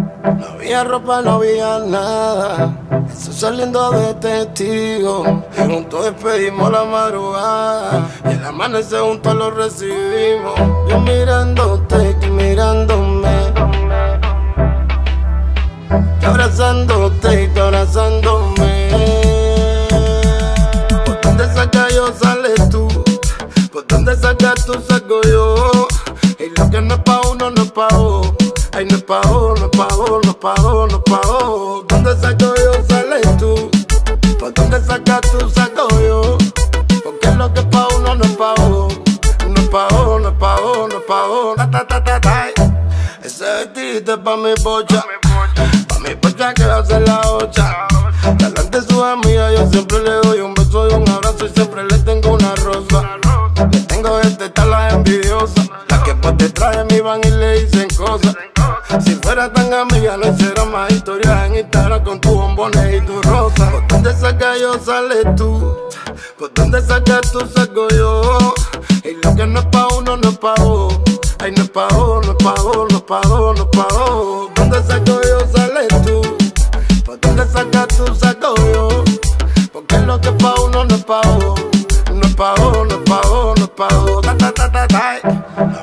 No había ropa, no había nada. Eso saliendo de testigo. Y juntos despedimos la madrugada. Y el amanecer juntos lo recibimos. Yo mirándote, tú mirándome. Yo abrazándote y tú abrazándome. ¿Por dónde saca yo sales tú? ¿Por dónde sacas tú saco yo? Y lo que no es pa' uno no es pa' vos. Ay, no es pa' vos, no es pa' vos, no es pa' vos, no es pa' vos. ¿Dónde saco yo sales tú? ¿Por dónde sacas tú saco yo? Porque lo que es pa' uno no es pa' vos. No es pa' vos, no es pa' vos, no es pa' vos. Ese vestidito es pa' mi pocha. Mi pocha que va a ser la ocha. Delante de sus amigas yo siempre le doy un beso y un abrazo. Y siempre le tengo una rosa. Le tengo detestar las envidiosas, las que por detrás de mí van y le dicen cosas. Si fuera tan amiga no hiciera más historias en Instagram con tus bombones y tu rosa. ¿Por dónde saca yo sales tú? ¿Por dónde sacas tú saco yo? Y lo que no es pa' uno no es pa' vos. Ay, no es pa' vos, no es pa' vos, no es pa' vos, no es pa' vos. ¿Dónde saco yo sales tú? ¿Por dónde sacas tú saco yo? Porque lo que es pa' uno no es pa' vos. No es pa' vos, no es pa' vos, no es pa' vos. No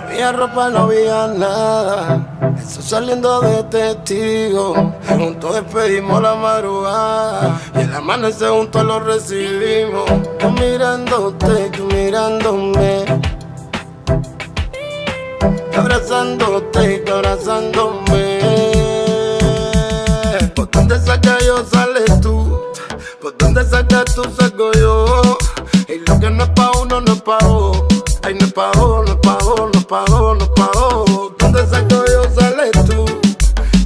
había ropa, no había nada. Eso saliendo de testigo. Y juntos despedimos la madrugada. Y el amanecer juntos lo recibimos. Yo mirándote, tú mirándome. Abrazándote y abrazándome. ¿Por dónde saca yo sales tú? ¿Por dónde sacas tú saco yo? Y lo que no es pa' uno no es pa' vos. Ay, no es pa' vos, no es pa' vos, no es pa' vos, no es pa' vos. ¿Dónde saco yo sales tú?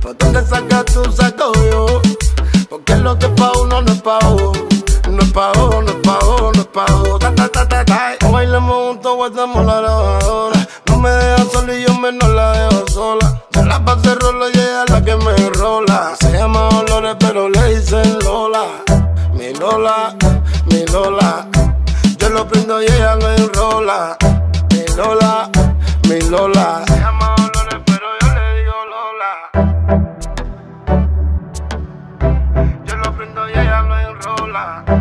¿Por dónde sacas tú saco yo? Porque lo que es pa' uno no es pa' vos. No es pa' vos, no es pa' vos, no es pa' vos. O bailamos juntos o hacemos la grabadora. Me deja solo y yo menos la dejo sola. Yo la pasé rolo y ella es la que me enrola. Se llama Dolores pero le dicen Lola. Mi Lola, mi Lola. Yo lo prendo y ella lo enrola. Mi Lola, mi Lola. Se llama Dolores pero yo le digo Lola. Yo lo prendo y ella lo enrola.